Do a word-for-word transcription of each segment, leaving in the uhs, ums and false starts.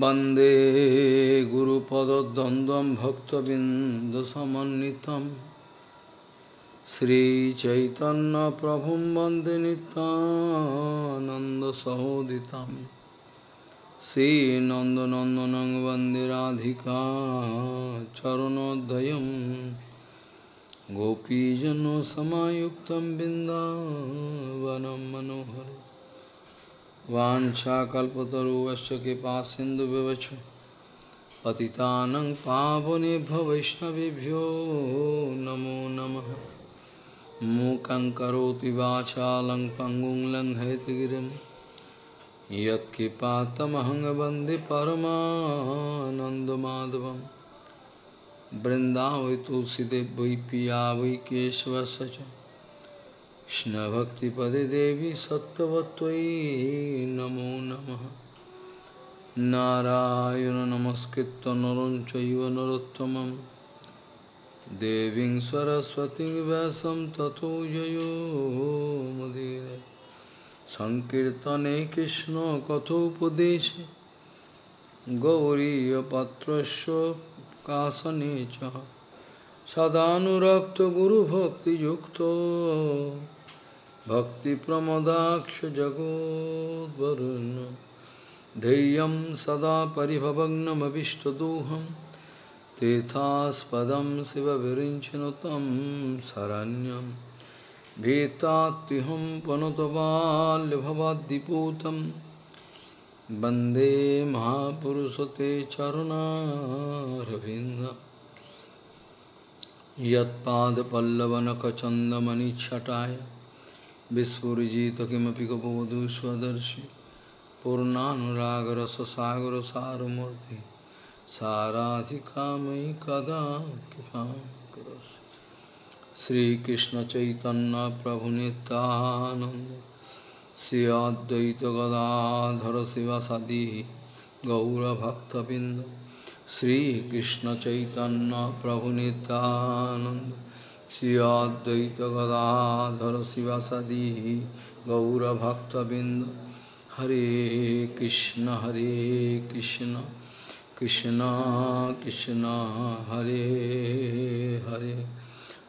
Bande Guru Pada Dandam Bhakta Bindasamanitam Sri Chaitanya Prabhum Bande Nitananda Sahoditam Sri Nanda Nandanang Bande Radhika Charanodayam Gopijano Samayuktam Bindavanam Manohara Vancha kalpataru vasya kipa sindhu vivacha patitanang pavanebhyo vaishnavebhyo namo namaha mukhaṁ karoti vācālaṁ pangum laṁ haitgirim yat kipa tamahaṁ vande paramānanda madhavam brindāvai tulsidevvai piyāvai keshavasacha Krishna Bhakti Pade Devi Sattvatvai Namo Namaha Narayana Namaskritta Naranchaiva Narottamam Deving Saraswati Vyasam Tato Jayo Madhire Sankirtane Krishna Kathopadeshe Gauriya Patrasya Kasanecha Sadhanurakta Guru Bhakti Yukta Bhakti Pramadaksha Jagod Varuna Deyam Sada Paribhavagnam Abhishtaduham Tethas Padam Siva Virinchinotam Saranyam Vetatiham Panotavall Bhavadiputam Bande Mahapurusate Charuna Ravinda Yatpad Pallavanaka Chandamani Chataya Vispurjita Kimapi Kapodu Swadarshi Purnanuragara Sasagara Saramurti Sarathikami Kada Kipam Kuros Sri Krishna Chaitanya Prabhunitananda Sri Advaita Gadadhara Sivasadi Gaura Bhakta Binda Sri Krishna Chaitanya Prabhu Nityananda Sri Advaita Gadadhara Sivasadi Gaura Bhakta Binda Hare Krishna Hare Krishna Krishna Krishna Hare Hare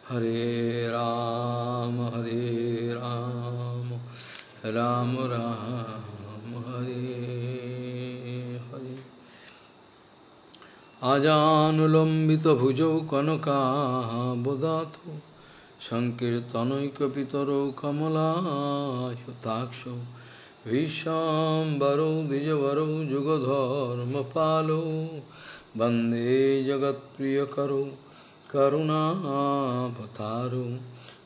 Hare Rama Hare Rama Rama Rama Hare Hare Ajanulambita bhujau kanaka bodhato Sankirtanoika pitaro kamala yutaksho Vishambaro dijavaro jugadharma palo Bande jagat priyakaro karuna pataro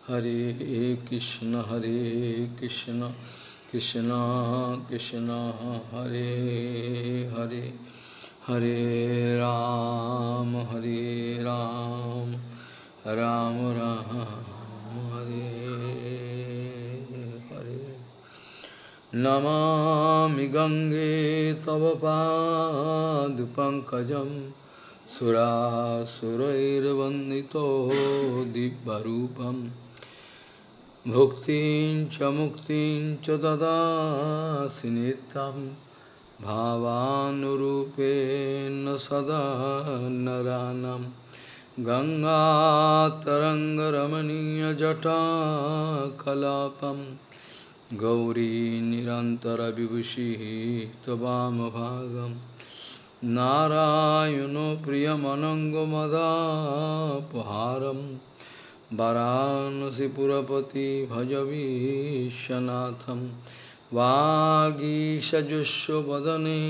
Hare Krishna Hare Krishna Krishna Krishna Hare Hare Hare Ram, Hare Ram, Ram Ram, Hare Hare. Namami Gange Tava Padupankajam Sura Surairvandito Dibbarupam Bhuktin Chamuktin Chadada Sinitam Bhavanurupena sada naranam Ganga taranga ramaniya jata kalapam Gauri nirantara vibhushi tabam bhagam Narayuno priyamanango madapaharam Varanasi purapati bhajavishanatham Vāgisha jusho badane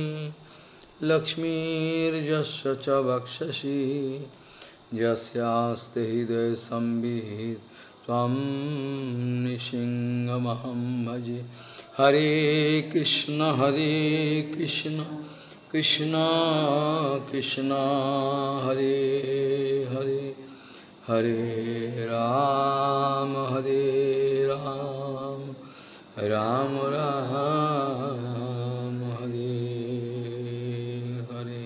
Lakshmir jasya cavakshashi Jasyaste hidaya sambhihit Tvam nishinga mahamhaji Hare Krishna Hare Krishna Krishna Krishna Hare Hare Hare Rama Hare Rama Ram Ram Hare Hare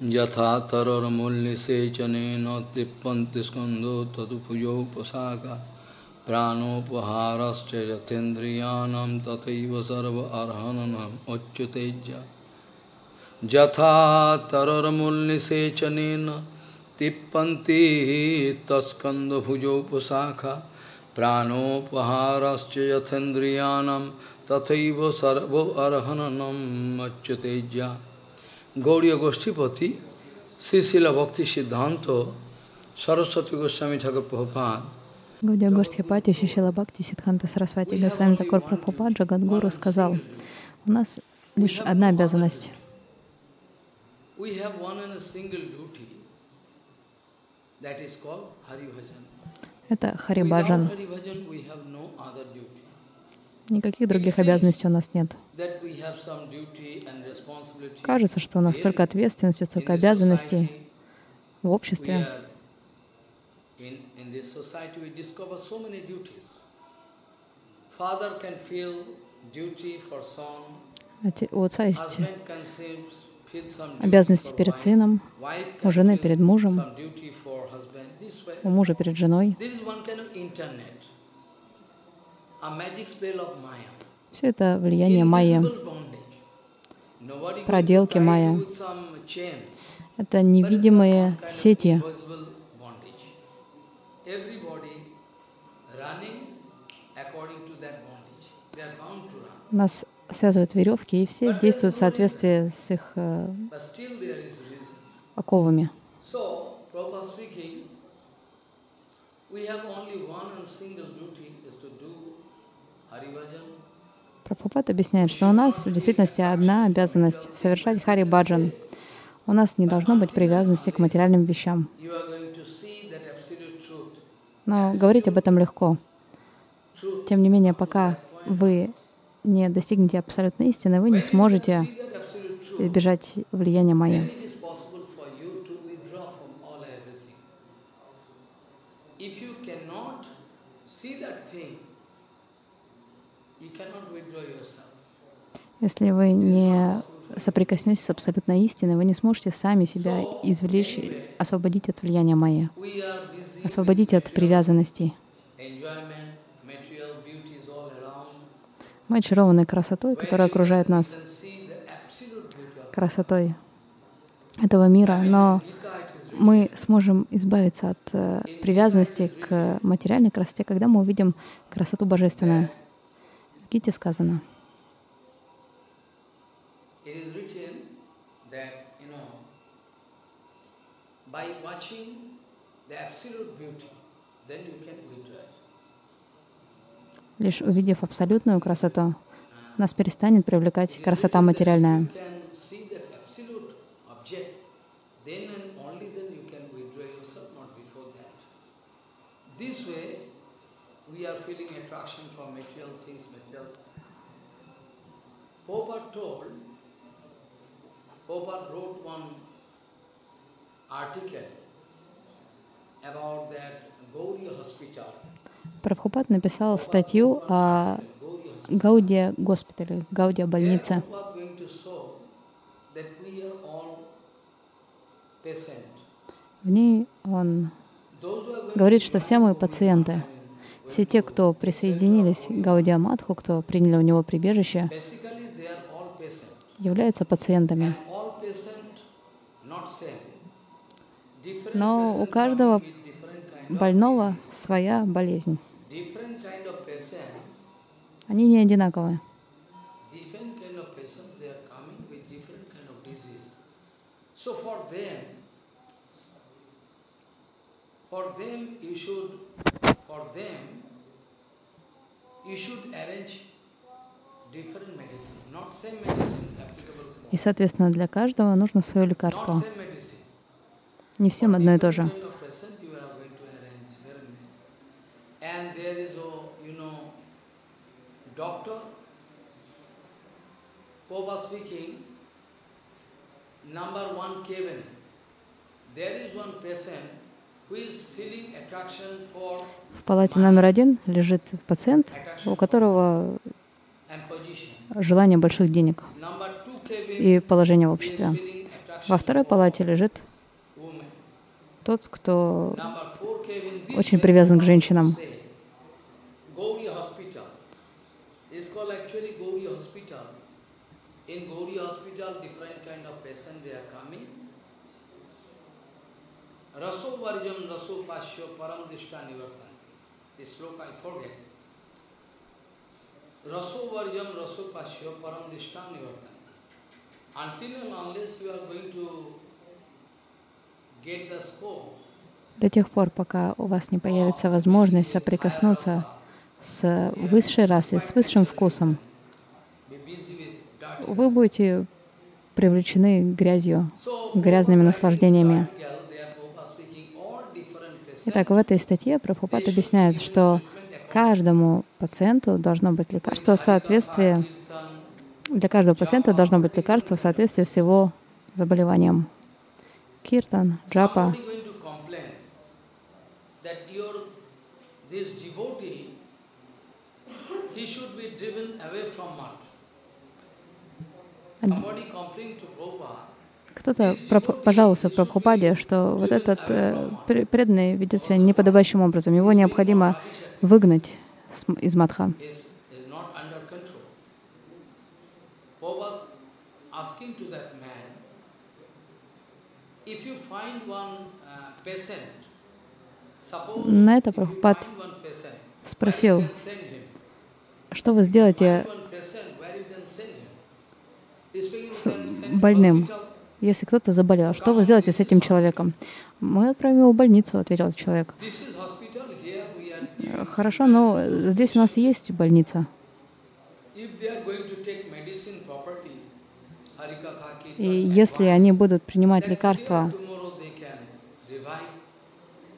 Yatha taror mulli se chane no tippanti skando tadu pujo posaka Pranopaharascha yatendriyanam tataiva sarva arhananam achyuteja Jatha tararmulnisechanena tippanti taskanda bhujopasakha Pranopaharascha yatendriyanam tataiva sarva arhananam achyuteja Gauriya Goshtipati Sri Srila Bhakti Siddhanta Saraswati Goswami Thakur Prabhupada. Гаудия Гоштхипати Шри Срила Бхакти Сиддханта Сарасвати Госвами Тхакур Прабхупад Джагадгуру сказал: у нас лишь одна обязанность. Это Харибаджан. Никаких других обязанностей у нас нет. Кажется, что у нас столько ответственности, столько обязанностей в обществе. У отца есть обязанности перед сыном, у жены перед мужем, у мужа перед женой. Все это влияние майя, проделки майя. Это невидимые сети. Нас связывают веревки, и все действуют в соответствии с их э, оковами. Прабхупад объясняет, что у нас в действительности одна обязанность — совершать Хари-баджан. У нас не должно быть привязанности к материальным вещам. Но говорить об этом легко. Тем не менее, пока вы не достигнете абсолютной истины, вы не сможете избежать влияния майя. Если вы не соприкоснетесь с абсолютной истиной, вы не сможете сами себя извлечь, освободить от влияния майя, освободить от привязанностей. Мы очарованы красотой, которая окружает нас, красотой этого мира, но мы сможем избавиться от привязанности к материальной красоте, когда мы увидим красоту божественную. В Гите сказано. Лишь увидев абсолютную красоту, нас перестанет привлекать красота материальная. Прабхупад написал статью о Гаудия госпитале, Гаудия больнице. В ней он говорит, что все мы пациенты. Все те, кто присоединились к Гаудия Мадху, кто приняли у него прибежище, являются пациентами. Но у каждого больного своя болезнь. Они не одинаковые. И, соответственно, для каждого нужно свое лекарство. Не всем одно и то же. В палате номер один лежит пациент, у которого желание больших денег и положение в обществе. Во второй палате лежит тот, кто очень привязан к женщинам. In Gauri Hospital, different kind of patient they are coming. Raso varjam raso pasyo param dishta nivartanti. This sloka I forget. Raso varjam raso pasyo param dishta nivartanti. Until and unless you are going to get the scope. До тех пор, пока у вас не появится возможность соприкоснуться с высшей расой, с высшим вкусом, вы будете привлечены грязью, грязными наслаждениями. Итак, в этой статье Прабхупад объясняет, что каждому пациенту должно быть лекарство в соответствии, для каждого пациента должно быть лекарство в соответствии с его заболеванием. Киртан, джапа. Кто-то пожаловался Прабхупаде, что вот этот э, преданный ведет себя неподобающим образом. Его необходимо выгнать из матха. На это Прабхупад спросил, что вы сделаете с больным, если кто-то заболел, что вы сделаете с этим человеком? Мы отправим его в больницу, ответил человек. Хорошо, но здесь у нас есть больница. И если они будут принимать лекарства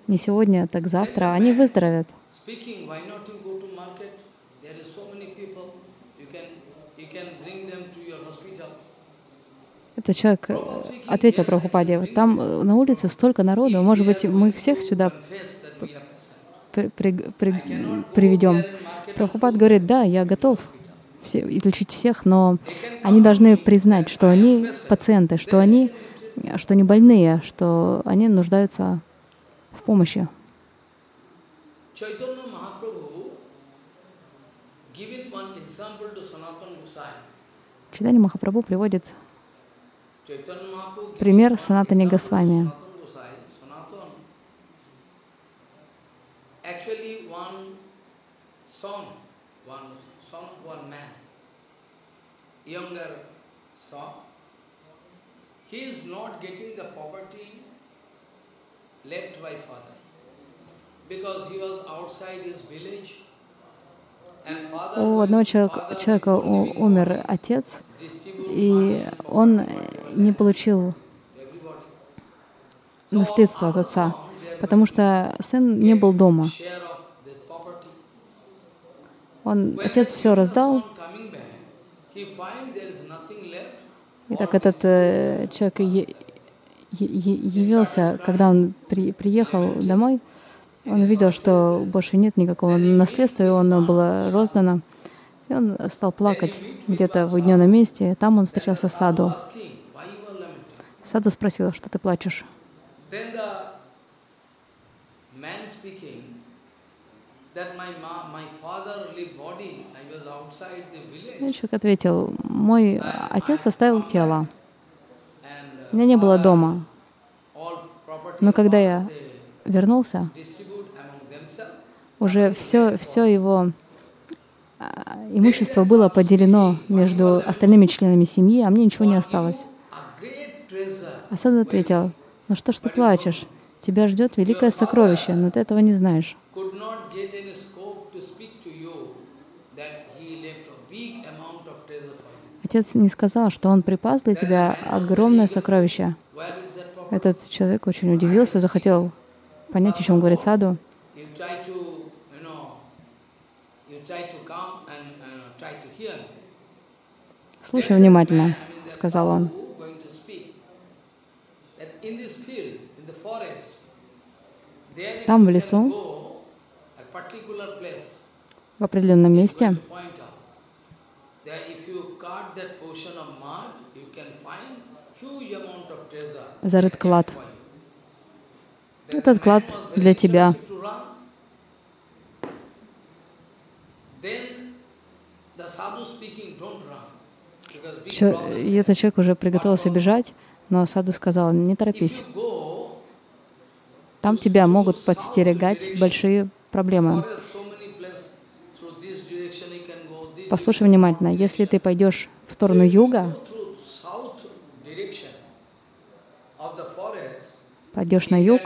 не сегодня, так завтра, они выздоровят. Этот человек ответил Прабхупаде: там на улице столько народу, может быть, мы их всех сюда при, при, при, приведем. Прабхупад говорит: да, я готов все, излечить всех, но они должны признать, что они пациенты, что они, что они больные, что они нуждаются в помощи. Чайтанья Махапрабху приводит пример Санатана Госвами. У одного человека, человека умер отец, и он не получил наследство от отца, потому что сын не был дома. Он, отец все раздал. Итак, этот э, человек е, е, явился, когда он при, приехал домой, он увидел, что больше нет никакого наследства, и оно было роздано. И он стал плакать где-то в уединенном месте. Там он встретился с Саду. Саду спросила: что ты плачешь? И человек ответил: мой отец оставил тело. У меня не было дома. Но когда я вернулся, уже все, все его имущество было поделено между остальными членами семьи, а мне ничего не осталось. А Саду ответил: ну что ж ты плачешь? Тебя ждет великое сокровище, но ты этого не знаешь. Отец не сказал, что он припас для тебя огромное сокровище. Этот человек очень удивился, захотел понять, о чем говорит Саду. «Слушай внимательно», — сказал он. Там, в лесу, в определенном месте, зарыт клад. Этот клад для тебя. Все, и этот человек уже приготовился бежать, но саду сказал: не торопись. Там тебя могут подстерегать большие проблемы. Послушай внимательно. Если ты пойдешь в сторону юга, пойдешь на юг,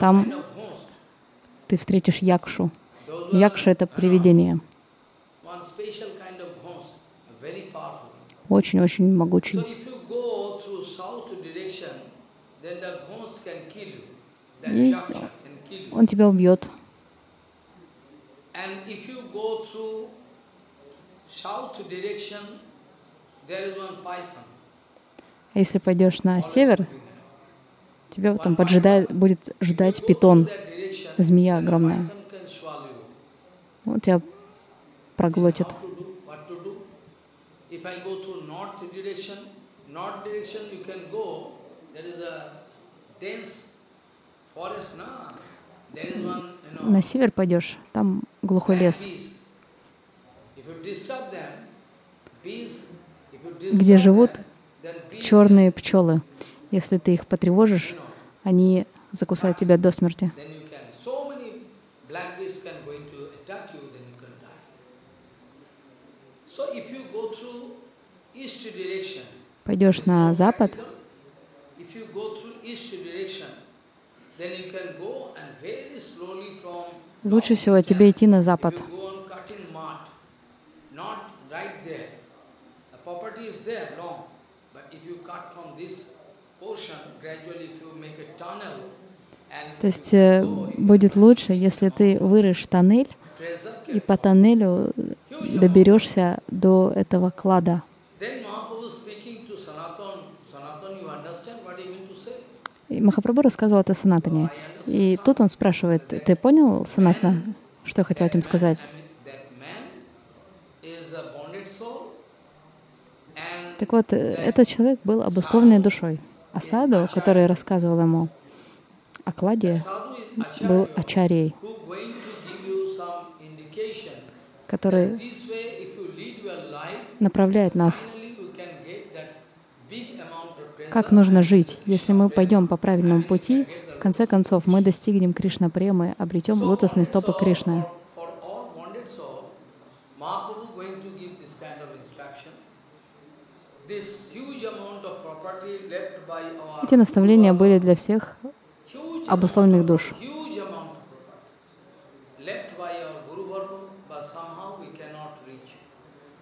там ты встретишь якшу. Якша — это привидение. Очень-очень могучий. И он тебя убьет. А если пойдешь на север, тебя там поджидает, будет ждать питон, змея огромная. Он тебя проглотит. На север пойдешь, там глухой лес, где живут черные пчелы. Если ты их потревожишь, они закусают тебя до смерти. Пойдешь на запад, лучше всего тебе идти на запад. То есть будет лучше, если ты вырыешь тоннель и по тоннелю доберешься до этого клада. И Махапрабху рассказывал это Санатане. И тут он спрашивает: ты понял, Санатана, что я хотел этим сказать? Так вот, этот человек был обусловленной душой. А саду, который рассказывал ему о кладе, был ачарьей, который направляет нас, как нужно жить. Если мы пойдем по правильному пути, в конце концов мы достигнем Кришна-премы, обретем лотосные стопы Кришны. Эти наставления были для всех обусловленных душ.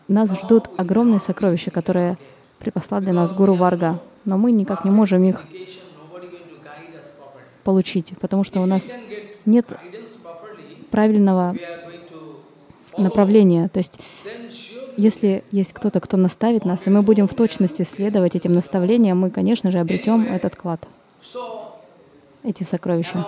Нас ждут огромные сокровища, которые припасла для нас Гуру Варга, но мы никак не можем их получить, потому что у нас нет правильного направления. То есть, если есть кто-то, кто наставит нас, и мы будем в точности следовать этим наставлениям, мы, конечно же, обретем этот клад, эти сокровища.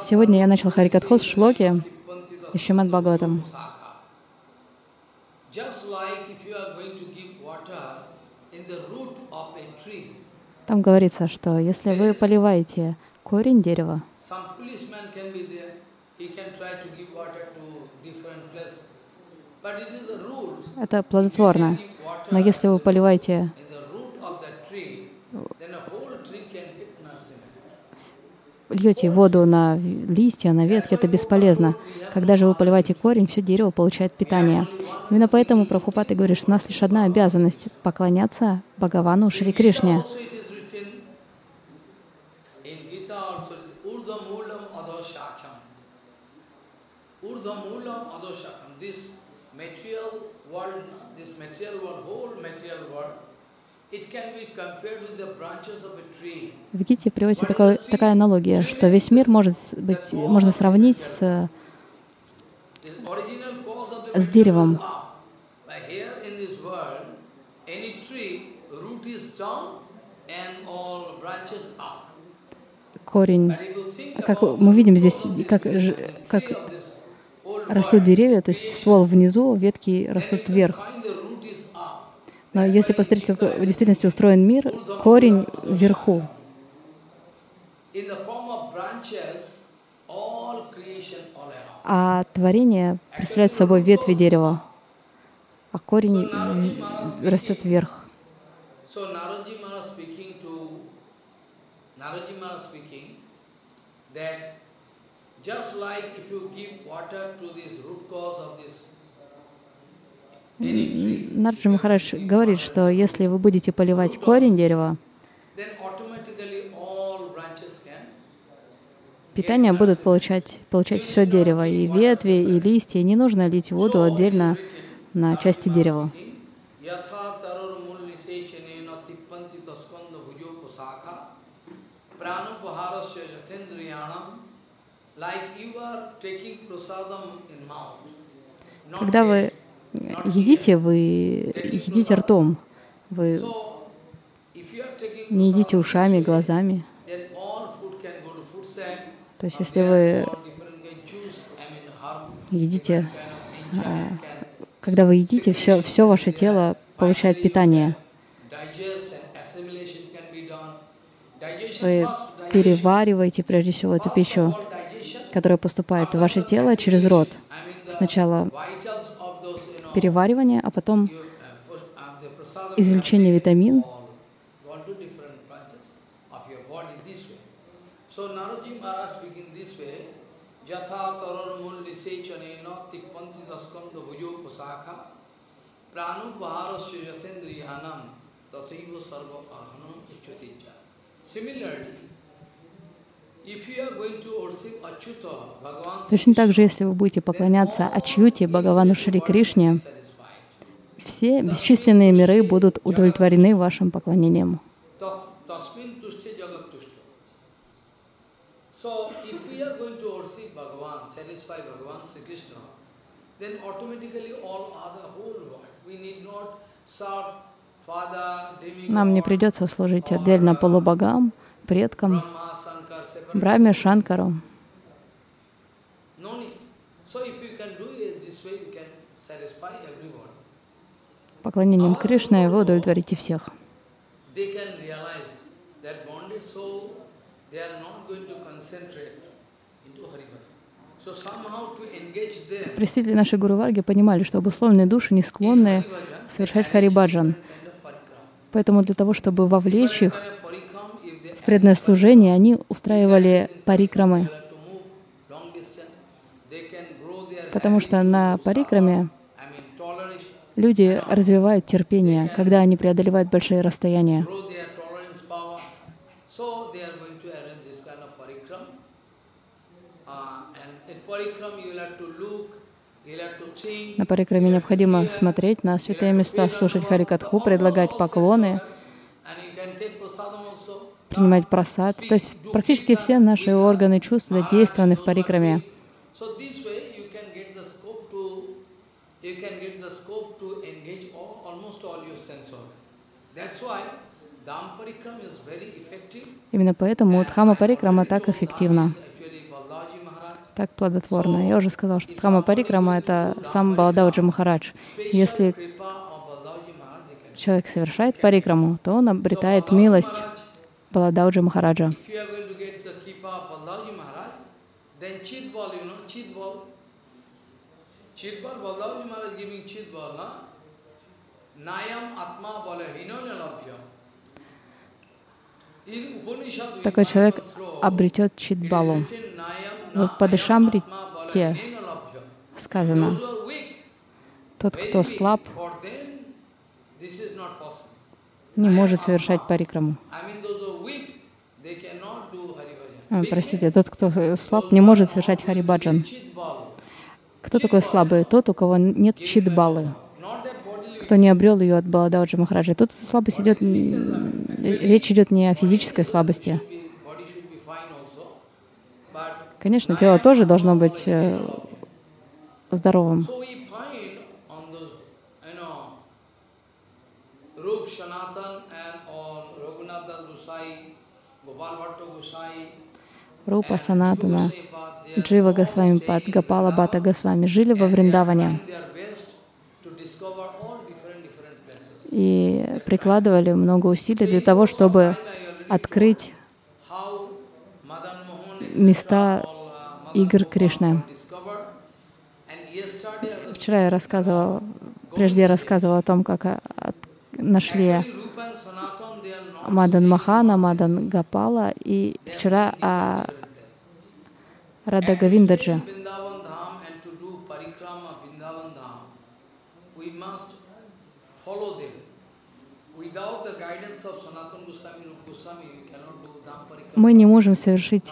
Сегодня я начал харикатху с шлоки из Шримад Бхагаватам. Там говорится, что если вы поливаете корень дерева, это плодотворно. Но если вы поливаете льете воду на листья, на ветки, это бесполезно. Когда же вы поливаете корень, все дерево получает питание. Именно поэтому Прабхупада говорит, что у нас лишь одна обязанность — поклоняться Бхагавану Шри Кришне. В Гите приводится такой, такая аналогия, что весь мир может быть, можно сравнить с, с деревом. Корень, как мы видим здесь, как, как растут деревья, то есть ствол внизу, ветки растут вверх. Но если посмотреть, как в действительности устроен мир, корень вверху. А творение представляет собой ветви дерева, а корень растет вверх. Нараджи Махарадж говорит, что если вы будете поливать корень дерева, питание будут получать, получать все дерево, и ветви, и листья. Не нужно лить воду отдельно на части дерева. Когда вы едите, вы едите ртом, вы не едите ушами, глазами. То есть если вы едите, когда вы едите, все, все ваше тело получает питание. Вы перевариваете прежде всего эту пищу, которая поступает в ваше тело через рот. Сначала переваривание, а потом извлечение витамин. Точно так же, если вы будете поклоняться Ачьюте, Бхагавану Шри Кришне, все бесчисленные миры будут удовлетворены вашим поклонением. Нам не придется служить отдельно полубогам, предкам, Брахме, Шанкару. Поклонением Кришне вы удовлетворите всех. Представители нашей Гуру-варги понимали, что обусловленные души не склонны совершать харибаджан. Поэтому для того, чтобы вовлечь их в преданное служение, они устраивали парикрамы. Потому что на парикраме люди развивают терпение, когда они преодолевают большие расстояния. На парикраме необходимо смотреть на святые места, слушать харикатху, предлагать поклоны, принимать прасад. То есть практически все наши органы чувств задействованы в парикраме. Именно поэтому Дхамма парикрама так эффективна, так плодотворно. Я уже сказал, что Дхамма парикрама — это сам Баладаоджи Махарадж. Если человек совершает парикраму, то он обретает милость Баладаоджи Махараджа. Такой человек обретет читбалу. В Падишамрите сказано, тот, кто слаб, не может совершать парикраму. А, простите, тот, кто слаб, не может совершать харибаджан. Кто такой слабый? Тот, у кого нет читбалы, кто не обрел ее от Баладаоджи Махараджа. Тут слабость идет, речь идет не о физической слабости. Конечно, тело тоже должно быть здоровым. Рупа Санатана, Джива Госвами Пад, Гапала Бата Госвами жили во Вриндаване и прикладывали много усилий для того, чтобы открыть места игр Кришны. Вчера я рассказывала, прежде рассказывала о том, как нашли Мадан Махана, Мадан Гапала, и вчера о Рада Говиндадже. Мы не можем совершить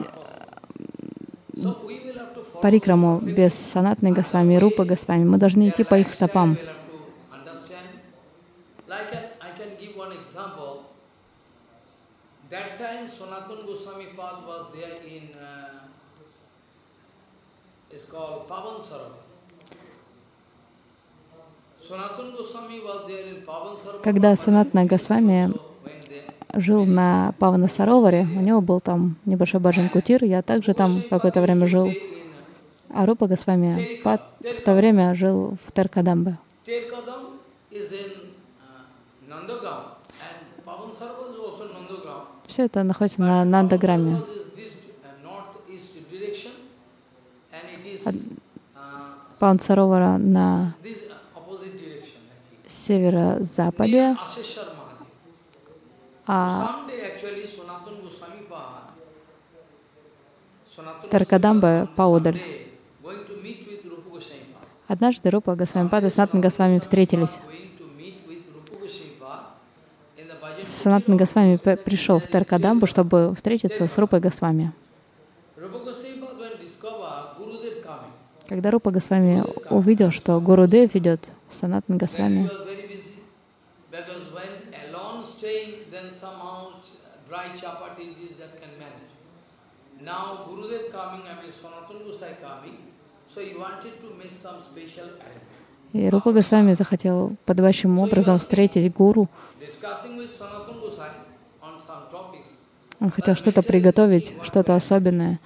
парикраму без Санатны Госвами, Рупы Госвами. Мы должны идти по их стопам. Когда Санатна Госвами жил на Павана-Сароваре, у него был там небольшой баджан-кутир, я также там какое-то время жил. А Рупа Госвами Пад в то время жил в Теркадамбе. Все это находится на Нандаграме. Павана-Саровара на северо-западе, а Теркадамба поодаль. Однажды Рупа Госвами Пад и Санатана Госвами встретились. Санатана Госвами пришел в Теркадамбу, чтобы встретиться с Рупой Госвами. Когда Рупа Госвами увидел, что Гурудев идет, Санатана Госвами и Рупа Госвами захотел подобающим образом встретить гуру. Он хотел что-то приготовить, что-то особенное.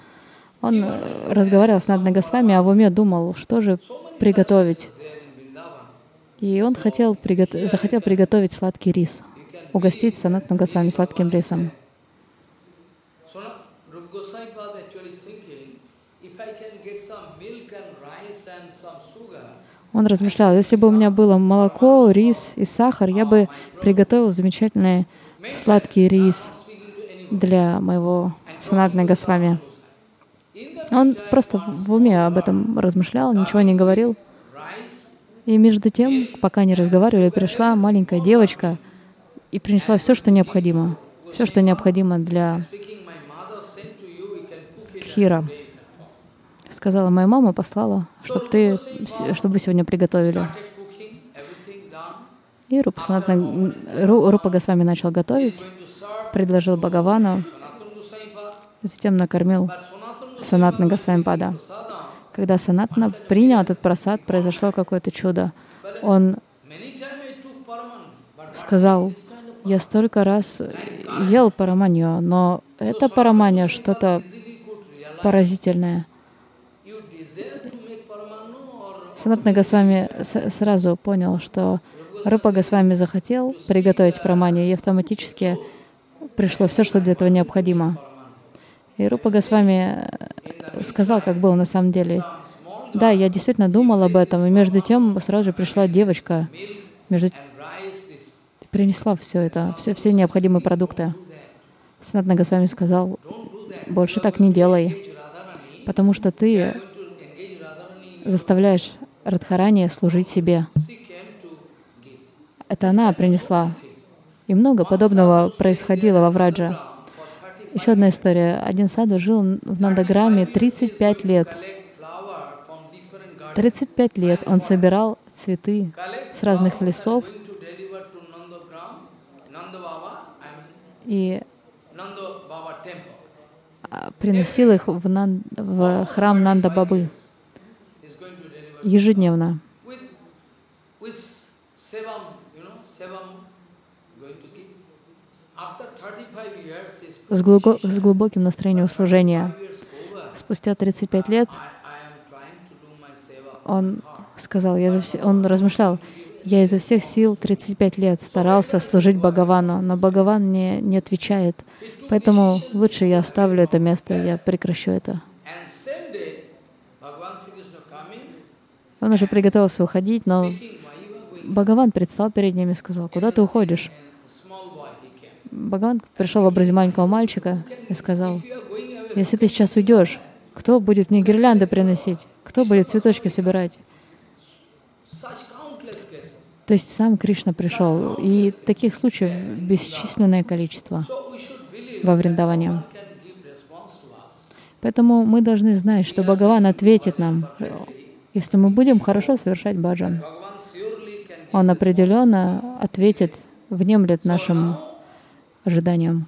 Он разговаривал с Санатаной Госвами, а в уме думал, что же приготовить. И он хотел приго- захотел приготовить сладкий рис, угостить Санатану Госвами сладким рисом. Он размышлял, если бы у меня было молоко, рис и сахар, я бы приготовил замечательный сладкий рис для моего Санатаны Госвами. Он просто в уме об этом размышлял, ничего не говорил. И между тем, пока они разговаривали, пришла маленькая девочка и принесла все, что необходимо. Все, что необходимо для кхира. Сказала, моя мама послала, чтобы ты, чтобы вы сегодня приготовили. И Рупа, Санатна, Рупа Госвами начал готовить, предложил Бхагавану, затем накормил Санатна Госвами Пада. Когда Санатна принял этот прасад, произошло какое-то чудо. Он сказал, я столько раз ел параманью, но это параманья что-то поразительное. Санатана Госвами сразу понял, что Рупа Госвами захотел приготовить параманию, и автоматически пришло все, что для этого необходимо. И Рупа Госвами сказал, как было на самом деле. Да, я действительно думал об этом, и между тем сразу же пришла девочка, между... принесла все это, все, все необходимые продукты. Санатана Госвами сказал, больше так не делай, потому что ты заставляешь Радхарани служить себе. Это она принесла. И много подобного происходило во Враджа. Еще одна история. Один саду жил в Нандаграме тридцать пять лет. тридцать пять лет он собирал цветы с разных лесов. И приносил их в, Нан... в храм Нанда Бабы ежедневно. с глубоким настроением служения. Спустя тридцать пять лет он сказал, я за все, он размышлял, я изо всех сил тридцать пять лет старался служить Бхагавану, но Бхагаван мне не отвечает, поэтому лучше я оставлю это место, я прекращу это. Он уже приготовился уходить, но Бхагаван предстал перед ним и сказал, куда ты уходишь? Бхагаван пришел в образе маленького мальчика и сказал, если ты сейчас уйдешь, кто будет мне гирлянды приносить? Кто будет цветочки собирать? То есть сам Кришна пришел. И таких случаев бесчисленное количество во Вриндаване. Поэтому мы должны знать, что Бхагаван ответит нам, если мы будем хорошо совершать баджан. Он определенно ответит, внемлет нашим ожиданиям.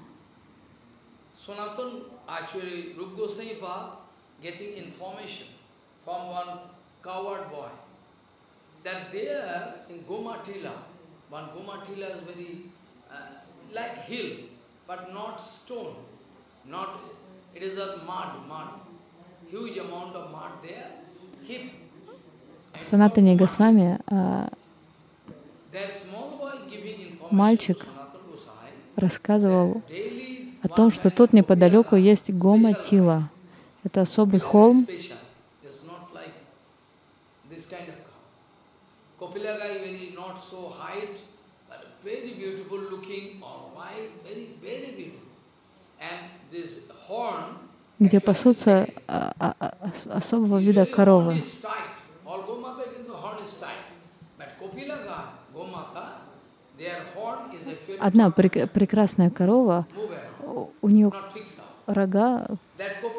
Санатани Госвами, а, мальчик рассказывал о том, что тут неподалеку есть Гоматила. Это особый холм. Где пасутся особого вида коровы. Одна прек- прекрасная корова, у нее рога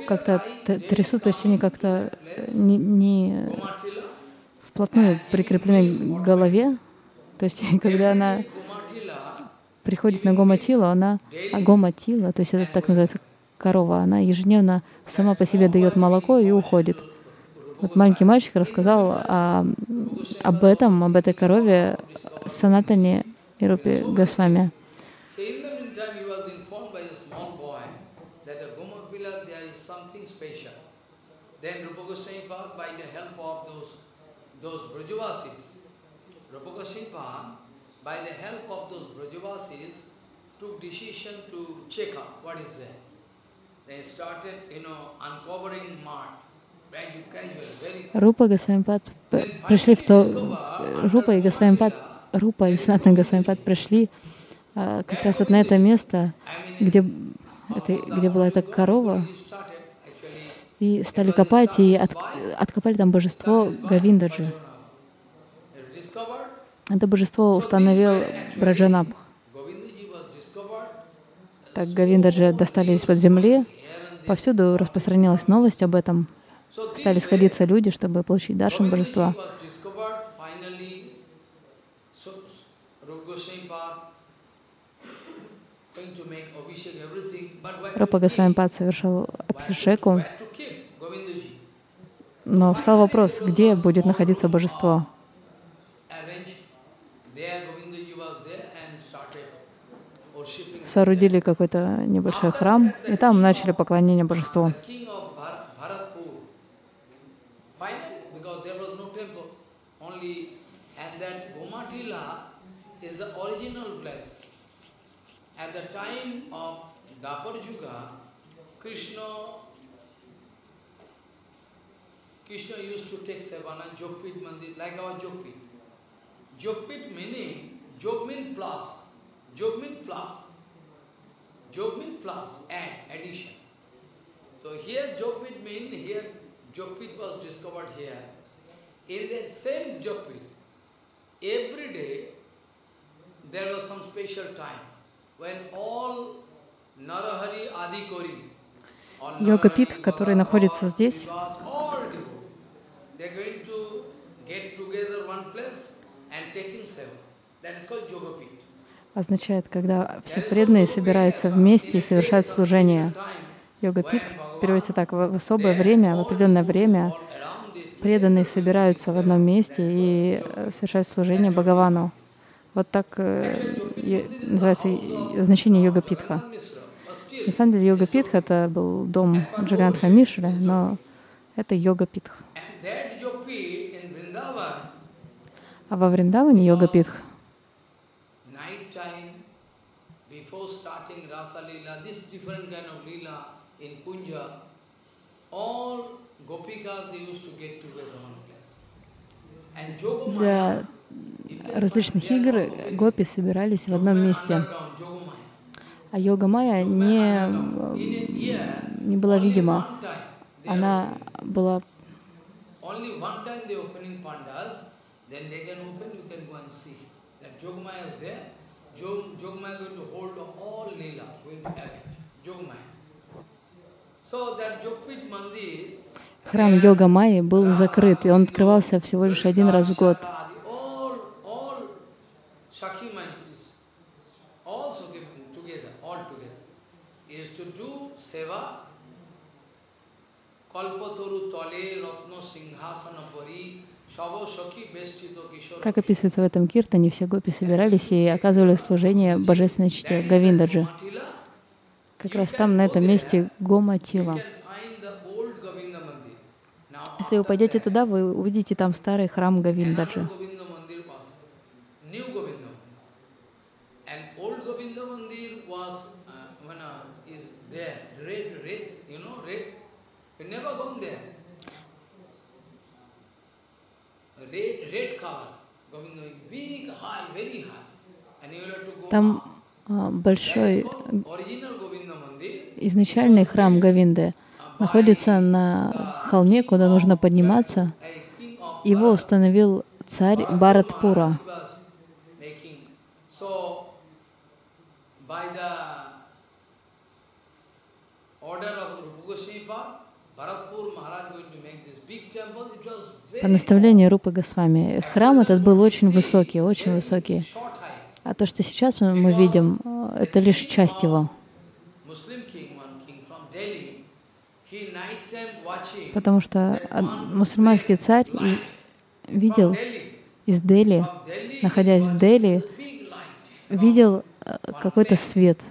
как-то трясут, то есть они как-то не, не вплотную прикреплены к голове. То есть когда она приходит на Гоматилу, она а Гоматила, то есть это так называется корова, она ежедневно сама по себе дает молоко и уходит. Вот маленький мальчик рассказал о, об этом, об этой корове Санатане и Рупе Госвами. Рупа Госвамипад пришли в то... Рупа и Госвамипад, Рупа и Санатана Госвамипад пришли а, как раз вот на это место, где, это, где была эта корова, и стали копать, и от, откопали там божество Говиндаджи. Это божество установил Браджанабх. Так Говиндаджи достали из-под земли, повсюду распространилась новость об этом. Стали сходиться люди, чтобы получить даршан божества. Рупа Госвамипад совершил абхишеку, но встал вопрос, где будет находиться божество. Соорудили какой-то небольшой храм, и там начали поклонение божеству. At the time of Dapar Yuga, Krishna, Krishna used to take Sevana, Jogpit Mandir, like our Jogpit. Jogpit meaning, Jog means plus, Jog means plus, Jog means plus, add, addition. So here Jogpit means, here Jogpit was discovered here. In the same Jogpit, every day there was some special time. Йога-пит, который находится здесь, означает, когда все преданные собираются вместе и совершают служение. Йога-пит переводится так: в особое время, в определенное время преданные собираются в одном месте и совершают служение Бхагавану. Вот так называется значение йога-питха. На самом деле йога-питха — это был дом Джаганатха Мишры, но это йога-питх. А во Вриндаване йога-питх. Для различных игр гопи собирались в одном месте, а йога-майя не, не была видима, она была... Храм йога-майи был закрыт, и он открывался всего лишь один раз в год. Как описывается в этом киртане, все гопи собирались и оказывали служение божественной чте Говиндаджи. Как раз там, на этом месте, Гоматила. Если вы пойдете туда, вы увидите там старый храм Говиндаджи. Там большой изначальный храм Говинды находится на холме, куда нужно подниматься. Его установил царь Бхаратпура. По наставлению Рупы Госвами, храм этот был очень высокий, очень высокий. А то, что сейчас мы видим, это лишь часть его. Потому что мусульманский царь видел из Дели, находясь в Дели, видел какой-то свет.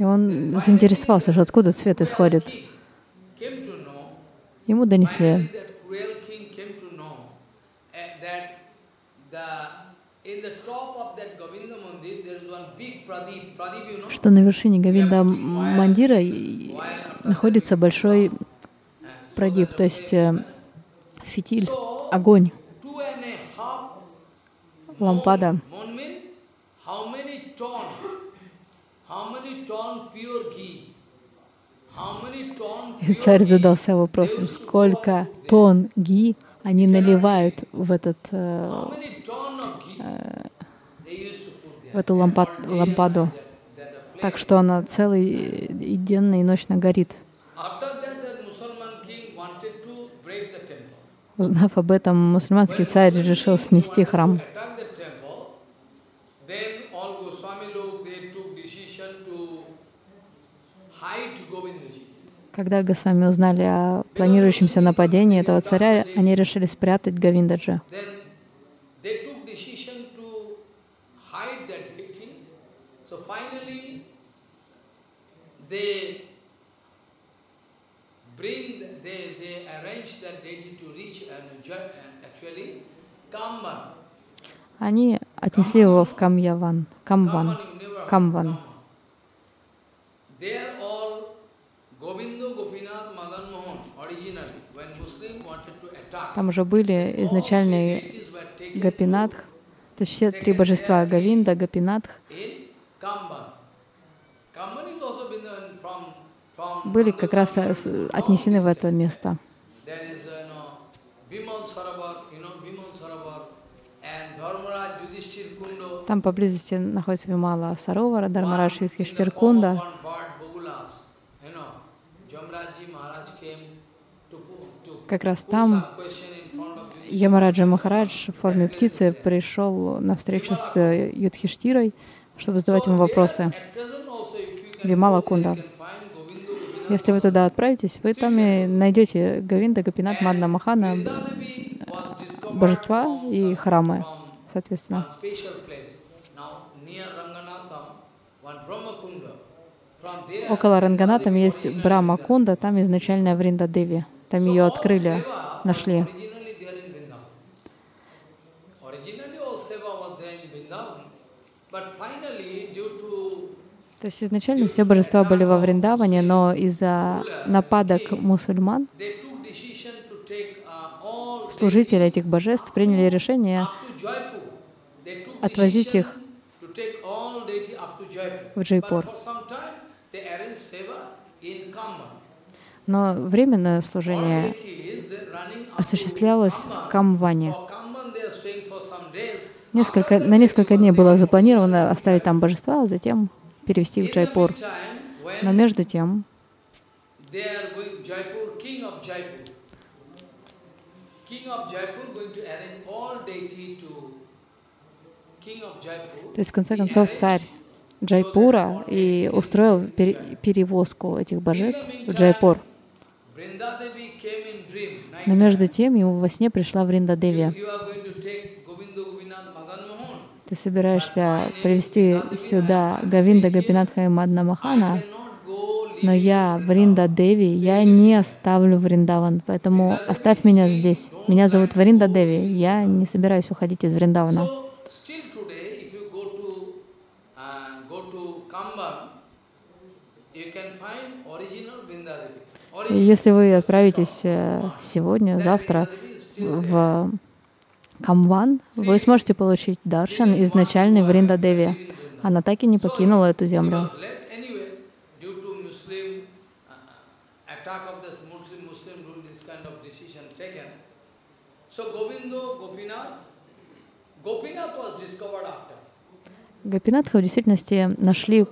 И он заинтересовался, что откуда свет исходит. Ему донесли. Что на вершине Говинда Мандира находится большой прадип, то есть фитиль, огонь, лампада. И царь задался вопросом, сколько тонн ги они наливают в этот э, э, в эту лампад, лампаду, так что она целый и денно, и ночно горит. Узнав об этом, мусульманский царь решил снести храм. Когда Госвами узнали о планирующемся нападении этого царя, они решили спрятать Говиндаджи. Они отнесли его в Камьяван, Камван, Камван. Там уже были изначальные Гопинатх, то есть все три божества — Говинда, Гопинатх. Были как раз отнесены в это место. Там поблизости находится Вимала Саровара, Дармарадж Юдхиштхиркунда. Как раз там Ямараджа Махарадж в форме птицы пришел на встречу с Юдхиштирой, чтобы задавать ему вопросы. Вимала Кунда. Если вы туда отправитесь, вы там и найдете Говинда, Гопинат, Мадна Махана, божества и храмы, соответственно. Около Рангана там есть Брахма-кунда, там изначально Вринда-деви. Там ее открыли, нашли. То есть изначально все божества были во Вриндаване, но из-за нападок мусульман служители этих божеств приняли решение отвозить их в Джайпур. Но временное служение осуществлялось в Камване. Несколько, на несколько дней было запланировано оставить там божества, а затем перевести в Джайпур. Но между тем то есть, в конце концов, царь Джайпура и устроил перевозку этих божеств в Джайпур. Но между тем ему во сне пришла Вринда-деви. Ты собираешься привести сюда Говинда Гопинатха и Мадна Махана, но я Вринда-деви, я не оставлю Вриндаван, поэтому оставь меня здесь. Меня зовут Вринда-деви, я не собираюсь уходить из Вриндавана. И если вы отправитесь сегодня, завтра в Камван, вы сможете получить даршан изначальной Вринда-деви. Она так и не покинула эту землю. Гопинатха в действительности нашли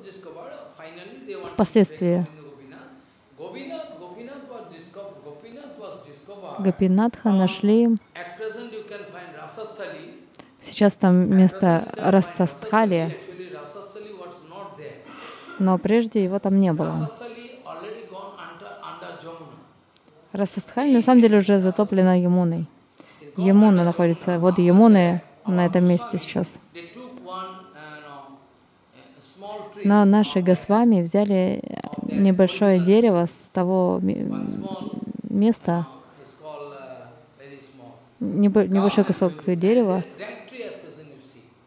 впоследствии. Гопинатха нашли. Сейчас там место Расастхали, но прежде его там не было. Расастхали на самом деле уже затоплена Ямуной. Ямуна находится, воды Ямуны на этом месте сейчас. Но наши Госвами взяли небольшое дерево с того места, небольшой кусок дерева,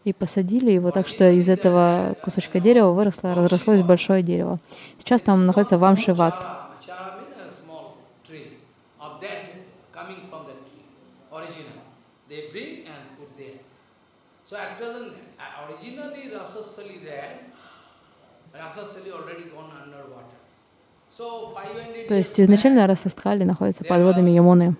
и посадили его так, что из этого кусочка дерева выросло, разрослось большое дерево. Сейчас там находится Вамшиват. То есть изначально Расастхали находится под водами Ямуны.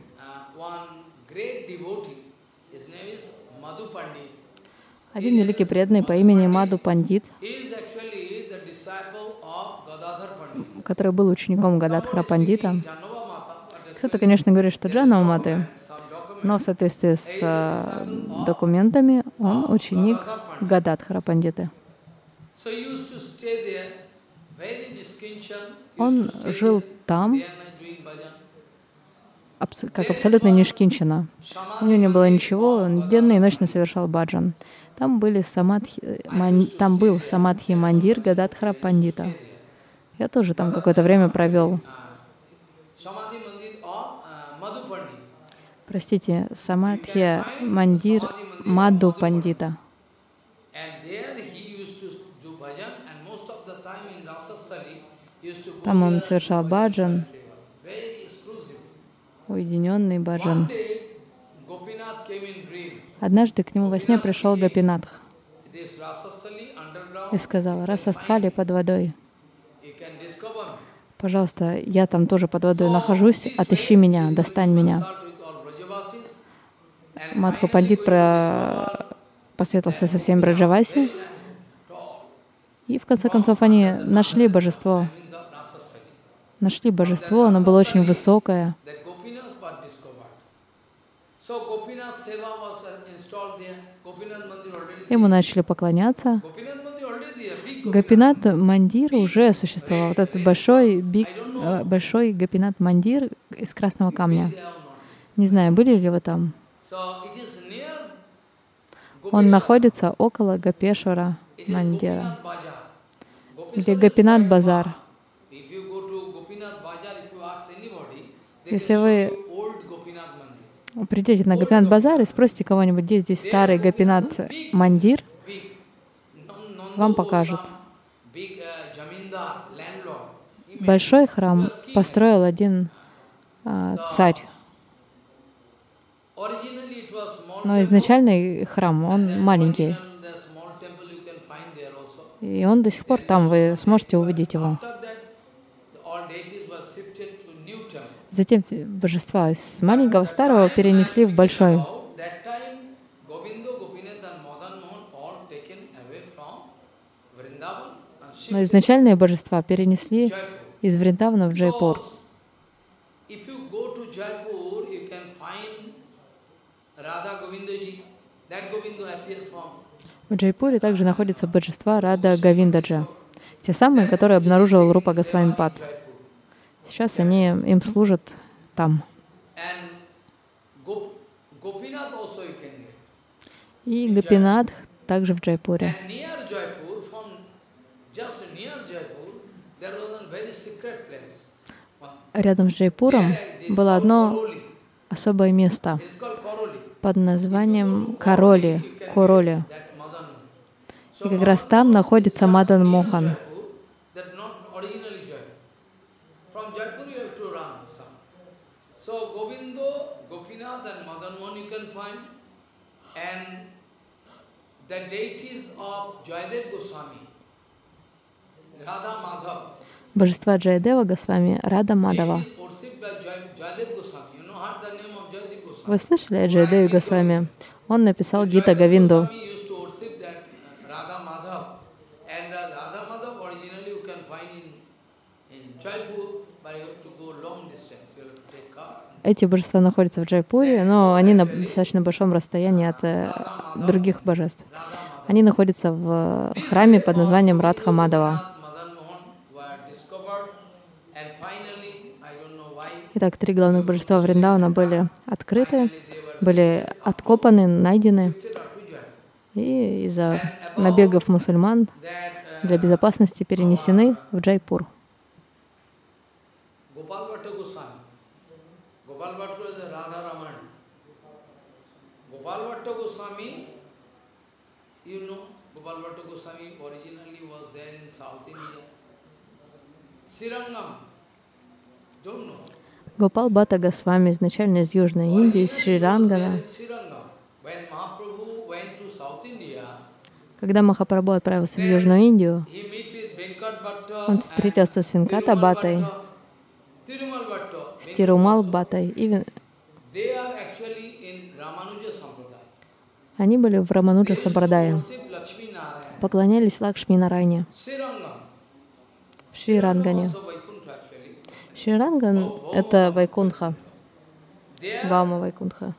Один великий преданный по имени Маду Пандит, который был учеником Гададхара Пандита. Кто-то, конечно, говорит, что Джанава Маты, но в соответствии с документами он ученик Гададхара Пандиты. Он жил там, как абсолютно нишкинчина. У него не было ничего, он денно и ночно совершал баджан. Там, были самадхи, ман, там был самадхи мандир Гададхара Пандита. Я тоже там какое-то время провел. Простите, самадхи мандир Маду Пандита. Там он совершал баджан, уединенный баджан. Однажды к нему во сне пришел Гопинатх и сказал: «Расастхали под водой. Пожалуйста, я там тоже под водой нахожусь, отыщи меня, достань меня». Мадху Пандит про... посоветовался со всеми браджаваси, и в конце концов они нашли божество. Нашли божество, оно было очень высокое. Ему начали поклоняться. Гопинат Мандир уже существовал. Вот этот большой, биг, большой Гопинат Мандир из красного камня. Не знаю, были ли вы там. Он находится около Гопешвара Мандира, где Гопинат Базар. Если вы придете на Гопинат Базар и спросите кого-нибудь, где здесь старый Гопинат Мандир, вам покажут. Большой храм построил один а, царь. Но изначальный храм, он маленький. И он до сих пор там, вы сможете увидеть его. Затем божества из маленького старого перенесли в большой. Но изначальные божества перенесли из Вриндавана в Джайпур. В Джайпуре также находятся божества Рада Говиндаджа, те самые, которые обнаружил Рупа Госвами Пад. Сейчас они им служат там. И Гопинат также в Джайпуре. Рядом с Джайпуром было одно особое место под названием Короли, Короли. И как раз там находится Мадан Мохан. Божества Джайадева Госвами, Рада Мадава. Вы слышали о Джайадеве Госвами? Он написал Гита Говинду. Эти божества находятся в Джайпуре, но они на достаточно большом расстоянии от других божеств. Они находятся в храме под названием Радха Мадава. Итак, три главных божества Вриндавана были открыты, были откопаны, найдены. И из-за набегов мусульман для безопасности перенесены в Джайпур. Гопал Бхатта Госвами изначально из Южной Индии, из Шрирангана. Когда Махапрабху отправился в Южную Индию, он встретился с Венката Бхаттой, с Тирумал Бхаттой. И... Они были в Рамануджа Сампрадае, поклонялись Лакшми Нарайне в Шрирангане. Шриранган — это Вайкунха, Гама Вайкунха.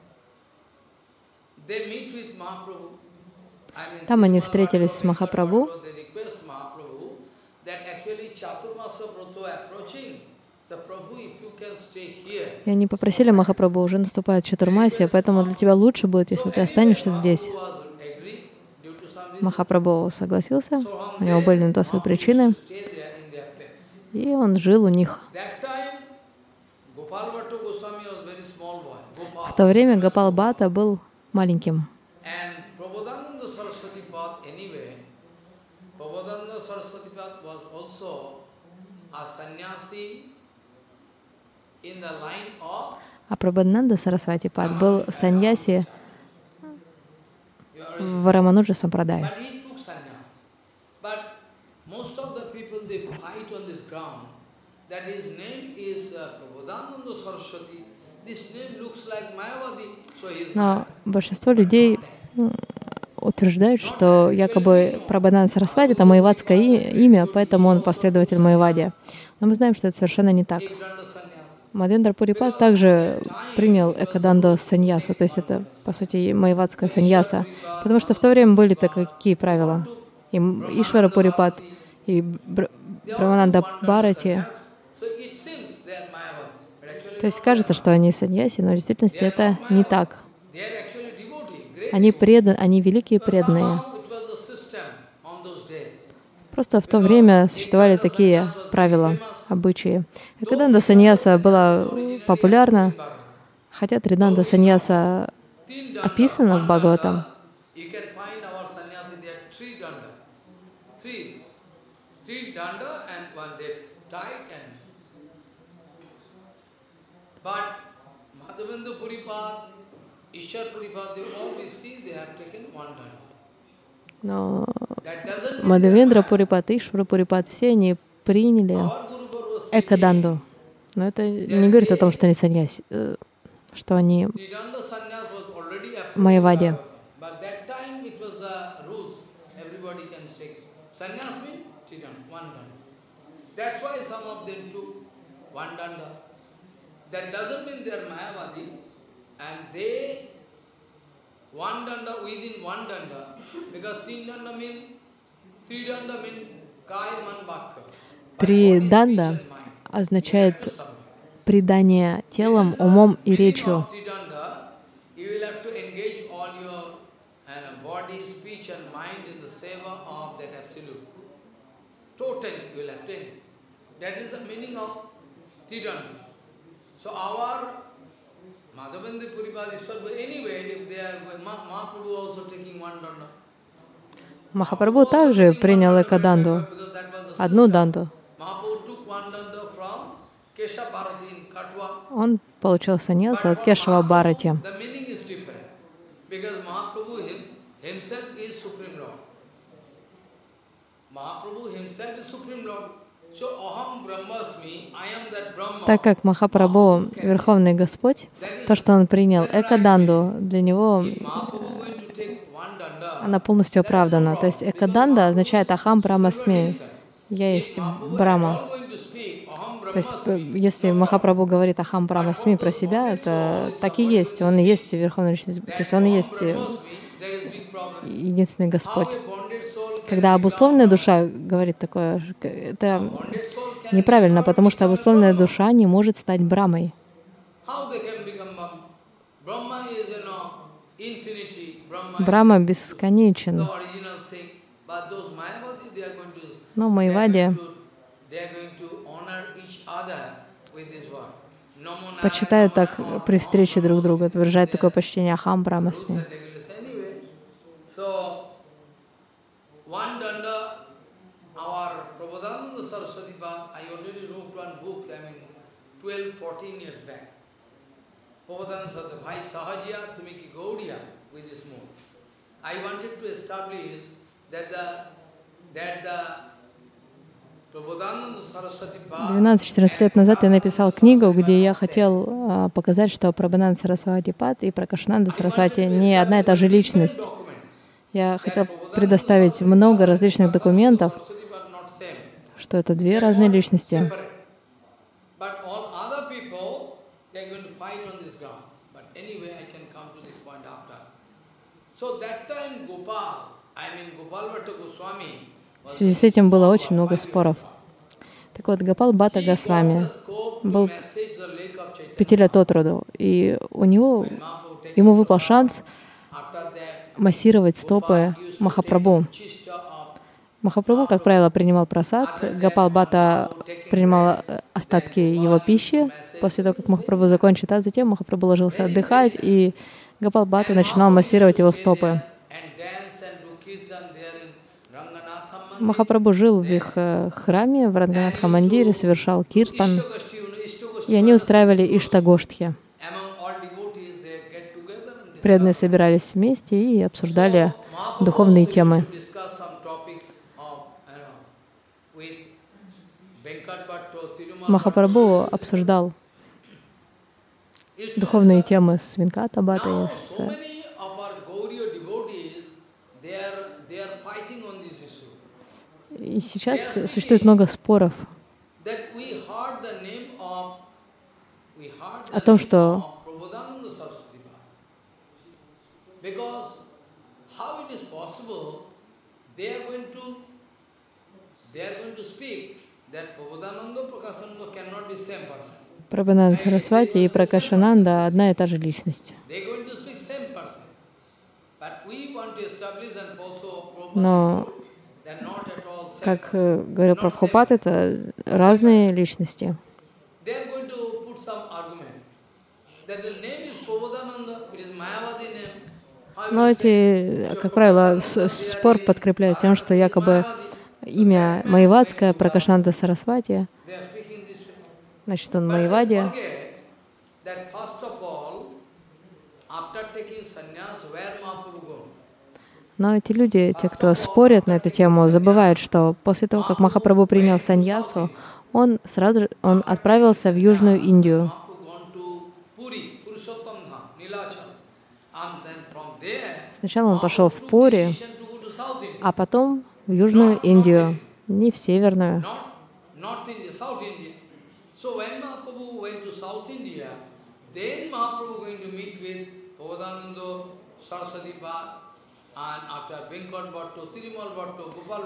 Там они встретились с Махапрабху. И они попросили Махапрабху, уже наступает Чатурмасия, поэтому для тебя лучше будет, если ты останешься здесь. Махапрабху согласился, у него были на то свои причины. И он жил у них. В то время Гопал Бхатта был маленьким. А Прабодананда Сарасвати Пад был саньяси в Рамануджа Сампрадае. Но большинство людей утверждают, что якобы Прабодананда Сарасвати — это маевадское имя, поэтому он последователь Маевади. Но мы знаем, что это совершенно не так. Мадендра Пурипад также принял Экаданда саньясу, то есть это, по сути, маевадская саньяса, потому что в то время были такие правила. И Ишвара Пурипад, и Брамананда Бхарати. То есть кажется, что они саньяси, но в действительности это не так. Они предан, они великие преданные. Просто в то время существовали такие правила, обычаи. И когда Веданта Саньяса была популярна, хотя Веданта Саньяса описана в Бхагаватам, но Мадхавендра Пурипат, Ишвара Пурипат, все они приняли экаданду. Но это не говорит о том, что они саньяси, что они майавади. One danda within one danda, because three danda mean three danda mean kaya man vaka. Три данда означает предание телом, умом и речью. Махапрабху также принял экаданду, одну данду. Он получил саньясу от Кешава Бхарати. Так как Махапрабху — Верховный Господь, то, что он принял экаданду, для него она полностью оправдана. То есть экаданда означает «Ахам Брахмасми» — «Я есть Брахма». То есть если Махапрабху говорит «Ахам Брахмасми» про себя, это так и есть. Он и есть Верховный Личность, то есть он и есть единственный Господь. Когда обусловленная душа говорит такое, это неправильно, потому что обусловленная душа не может стать Брахмой. Брахма бесконечен. Но майавади почитают так при встрече друг друга, выражают такое почтение «Ахам Брахмасми». One danda, our Prabodhananda Saraswati Baba, I already wrote one book, I mean, twelve, fourteen years back. Prabodhananda Saraswati, Bhai Sahajiya Tumiki Gaudiya, with this move. I wanted to establish that the, that the Prabodhananda Saraswati Baba... двенадцать-четырнадцать лет назад я написал книгу, где я хотел показать, что Прабодхананда Сарасвати Баба и Пракашананда Сарасвати не одна и та же личность. Я хотел предоставить много различных документов, что это две разные личности. В связи с этим было очень много споров. Так вот, Гопал Бхатта Госвами был пяти лет от роду, и у него, ему выпал шанс массировать стопы Махапрабху. Махапрабху, как правило, принимал прасад. Гопал Бхатта принимал остатки его пищи после того, как Махапрабху закончит, а затем Махапрабху ложился отдыхать, и Гопал Бхатта начинал массировать его стопы. Махапрабху жил в их храме, в Ранганатха мандире, совершал киртан, и они устраивали иштагоштхи. Преданные собирались вместе и обсуждали духовные темы. Махапрабху обсуждал духовные темы с Венката Бхаттой, с и сейчас существует много споров о том, что Because how it is possible they are going to they are going to speak that Prabodhananda Prakashananda cannot be same person. Прабхананда Сарасвати и Пракашананда одна и та же личность. They are going to speak same Но, как говорил Прабхупад, это разные личности. Но эти, как правило, спор подкрепляют тем, что якобы имя Майявадское, Пракашнанда Сарасвати, значит, он Майявади. Но эти люди, те, кто спорят на эту тему, забывают, что после того, как Махапрабху принял саньясу, он сразу он отправился в Южную Индию. Сначала он пошел в Пури, а потом в Южную Индию, не в Северную.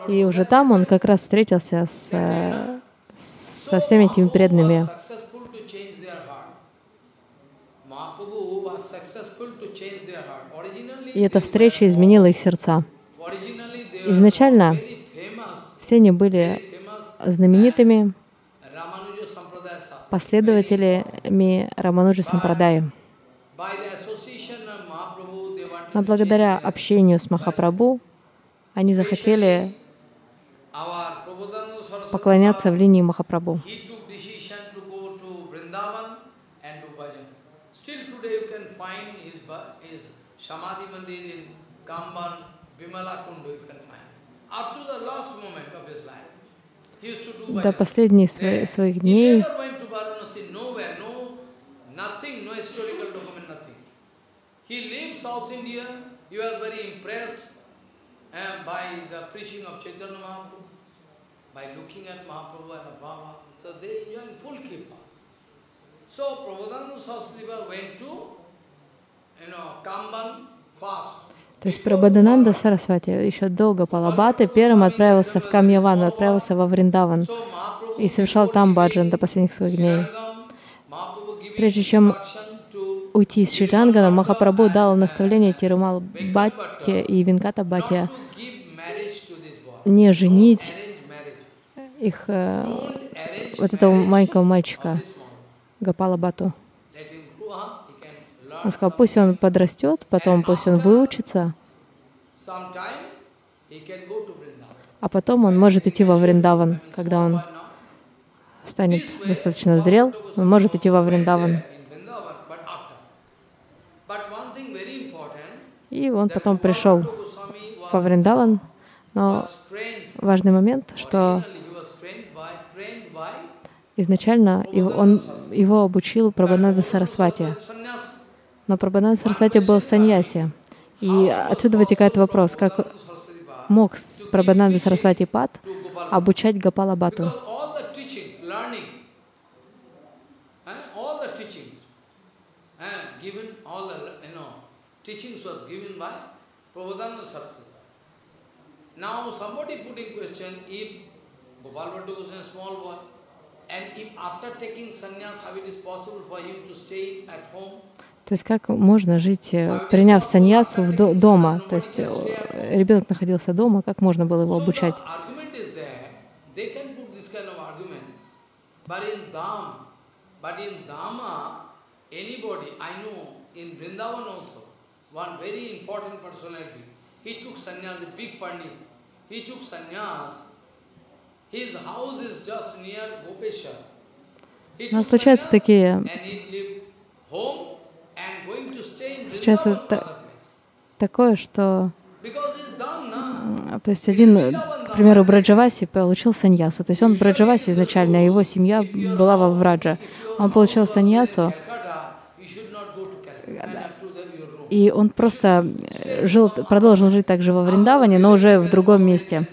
И уже там он как раз встретился с, со всеми этими преданными. И эта встреча изменила их сердца. Изначально все они были знаменитыми последователями Рамануджа Сампрадаи. Но благодаря общению с Махапрабху они захотели поклоняться в линии Махапрабху. До последних свои, своих дней То есть Прабодананда Сарасвати еще долго по Лабаты первым отправился в Камьявану, отправился во Вриндаван и совершал там баджан до последних своих дней. Прежде чем уйти из Шрирангана, Махапрабху дал наставление Тирумал Бхатте и Венката Бхатте не женить их, вот этого маленького мальчика, Гопала Бхатту. Он сказал, пусть он подрастет, потом пусть он выучится, а потом он может идти во Вриндаван. Когда он станет достаточно зрел, он может идти во Вриндаван. И он потом пришел во Вриндаван. Но важный момент, что изначально он, его обучил Прабодананда Сарасвати. Но Прабодананда Сарасвати был саньяси. И отсюда вытекает вопрос, как мог Прабодананда Сарасвати Пад обучать Гопала Бхатту? То есть как можно жить, приняв саньясу в дома? То есть ребенок находился дома, как можно было его обучать? Но случаются такие... Сейчас это такое, что... То есть один, к примеру, Браджаваси получил саньясу. То есть он Браджаваси изначально, его семья была во Враджа. Он получил саньясу, и он просто жил, продолжил жить также во Вриндаване, но уже в другом месте.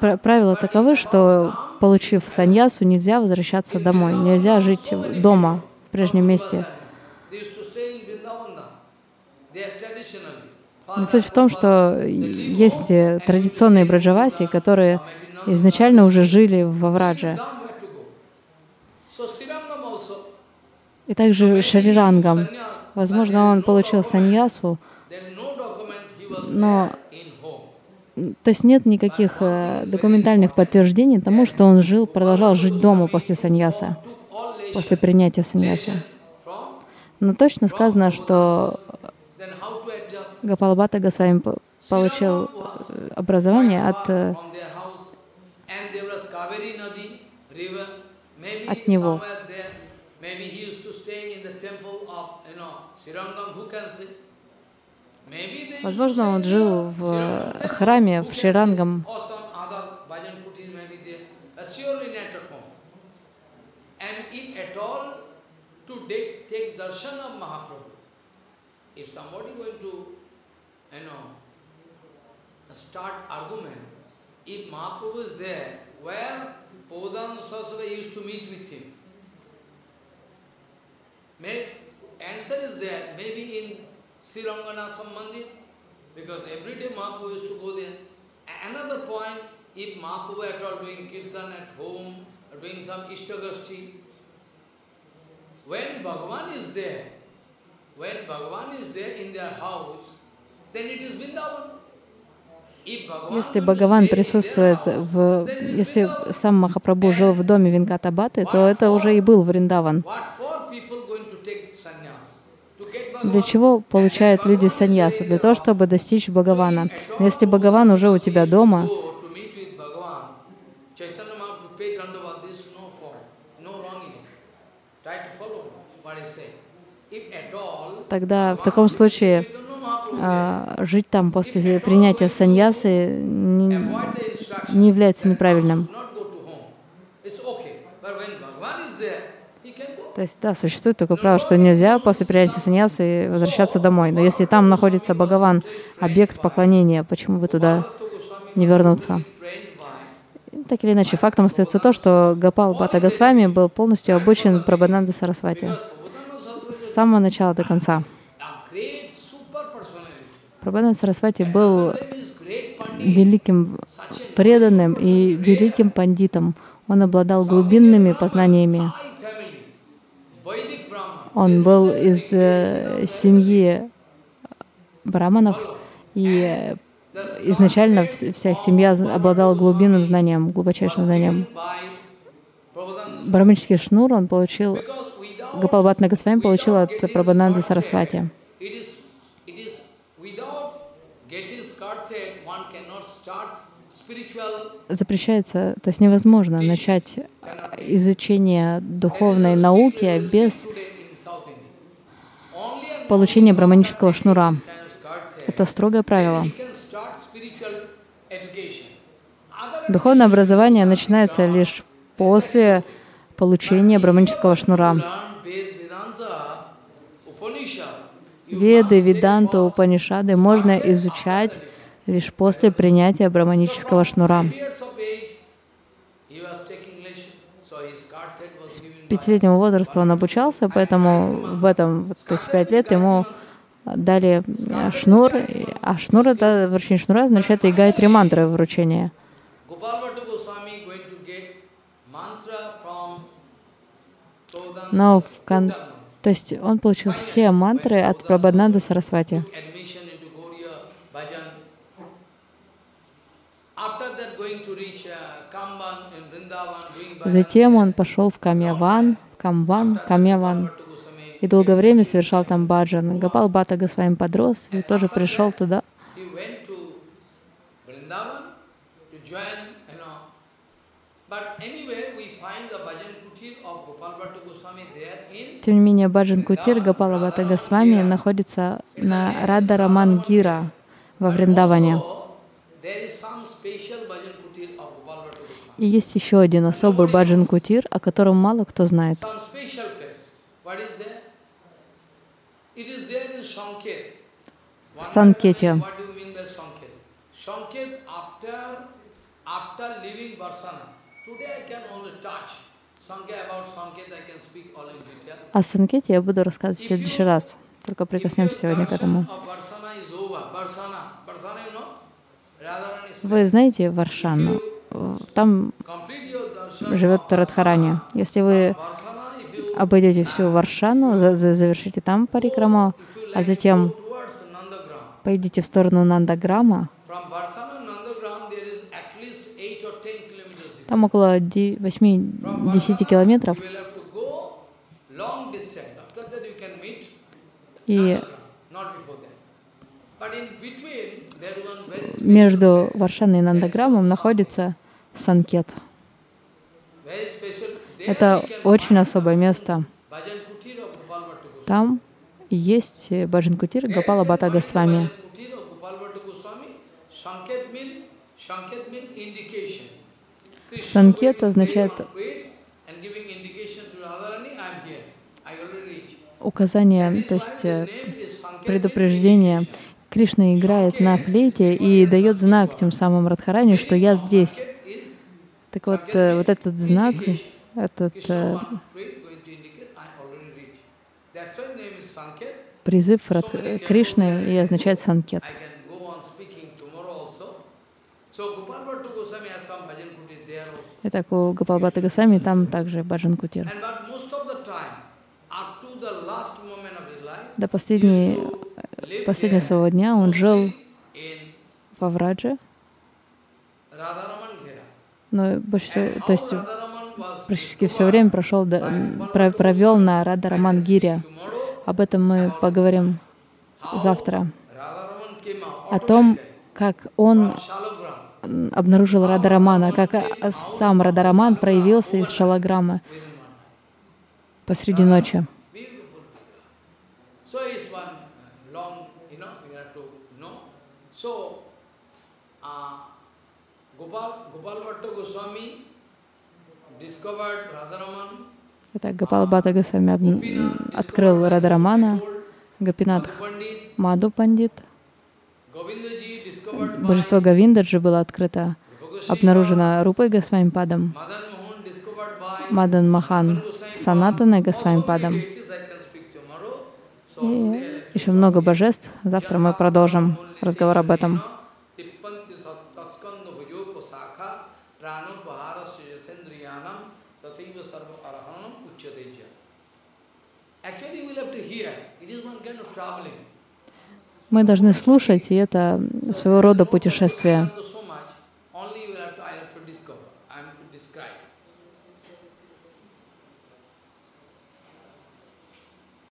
Правила таковы, что, получив саньясу, нельзя возвращаться домой, нельзя жить дома, в прежнем месте. Но суть в том, что есть традиционные браджаваси, которые изначально уже жили во Врадже. И также Шрирангам. Возможно, он получил саньясу, но то есть нет никаких документальных подтверждений тому, что он жил, продолжал жить дома после саньяса, после принятия саньяса. Но точно сказано, что Гопалабхата Госвами получил образование от, от него. Возможно, он жил в храме в Шрирангам. Sriranganatham Mandir, because every day Mahaprabhu used to go there. Another point, if Mahaprabhu at all doing kirtan at home, or doing some Ishtagasti, when Bhagavan is there, when Bhagavan is there in their house, then it is Vrindavan. Если Бхагаван присутствует в... Если сам Махапрабху жил в доме Венкатабаты, то это уже и был Вриндаван. Для чего получают люди саньясу? Для того, чтобы достичь Бхагавана. Но если Бхагаван уже у тебя дома, тогда в таком случае а, жить там после принятия саньясы не, не является неправильным. То есть, да, существует такое правило, что нельзя после принятия саньясы возвращаться домой. Но если там находится Бхагаван, объект поклонения, почему бы туда не вернуться? Так или иначе, фактом остается то, что Гопал-бхата Госвами был полностью обучен Прабананда Сарасвати с самого начала до конца. Прабананда Сарасвати был великим преданным и великим пандитом. Он обладал глубинными познаниями. Он был из э, семьи браманов, и изначально вся семья обладала глубинным знанием, глубочайшим знанием. Браманический шнур он получил, Гопалабхата Госвами получил от Прабананды Сарасвати. Запрещается, то есть невозможно начать изучение духовной науки без получения браманического шнура. Это строгое правило. Духовное образование начинается лишь после получения браманического шнура. Веды, Веданта, Упанишады можно изучать лишь после принятия браманического шнура. С пятилетнего возраста он обучался, поэтому в этом, то есть в пять лет ему дали шнур, а шнур — это вручение шнура, означает и гайатри мантры вручение. Но в кон... то есть он получил все мантры от Прабананды Сарасвати. Затем он пошел в Камьяван, в Камван, Камьяван, и долгое время совершал там баджан. Гопал-бхата Госвами подрос и тоже пришел туда. Тем не менее, баджан-кутир Гопала-бхата Госвами находится на Радха-раман-гира во Вриндаване. И есть еще один особый баджан-кутир, о котором мало кто знает. В Санкете. О Санкете я буду рассказывать в следующий раз. Только прикоснемся сегодня к этому. Вы знаете Варшану? Там живет Радхарани. Если вы обойдете всю Варшану, завершите там парикрама, а затем Пойдите в сторону Нандаграма. Там около восьми-десяти километров. И между Варшаной и Нандаграмом находится Санкет. Это очень особое место. Там есть Баджан-кутир Гопала Бхатта Госвами. Санкет означает указание, то есть предупреждение. Кришна играет на флейте и дает знак тем самым Радхарани, что я здесь. Так вот, вот этот знак, этот призыв Кришны и означает санкет. Итак, у Гопала Бхатта Госвами там также Баджан-кутир. До последнего своего дня он жил во Врадже, но больше всего, то есть практически все время прошел, провел на Радха-Раман-гире. Об этом мы поговорим завтра. О том, как он обнаружил Радха-Рамана, как сам Радха-Раман проявился из шалаграммы посреди ночи. Итак, Гопала Бхатта Госвами открыл Радха-Рамана, Гопинатх Маду Пандит, божество Говиндаджи было открыто, обнаружено Рупой Госвамипадом, Мадан Махан Санатаной Госвамипадом. И еще много божеств. Завтра мы продолжим разговор об этом. Мы должны слушать, и это своего рода путешествие.